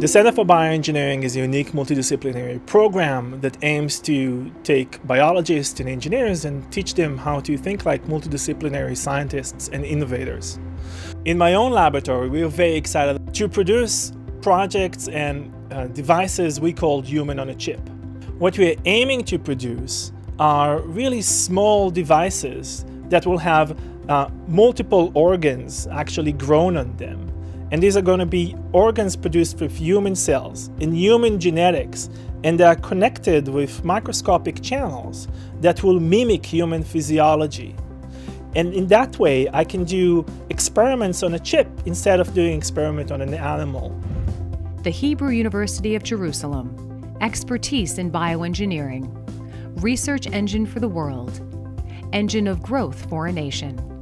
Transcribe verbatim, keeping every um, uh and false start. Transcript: The Center for Bioengineering is a unique multidisciplinary program that aims to take biologists and engineers and teach them how to think like multidisciplinary scientists and innovators. In my own laboratory, we are very excited to produce projects and uh, devices we call human-on-a-chip. What we are aiming to produce are really small devices that will have uh, multiple organs actually grown on them. And these are going to be organs produced with human cells in human genetics, and they are connected with microscopic channels that will mimic human physiology. And in that way, I can do experiments on a chip instead of doing experiments on an animal. The Hebrew University of Jerusalem, expertise in bioengineering, research engine for the world, engine of growth for a nation.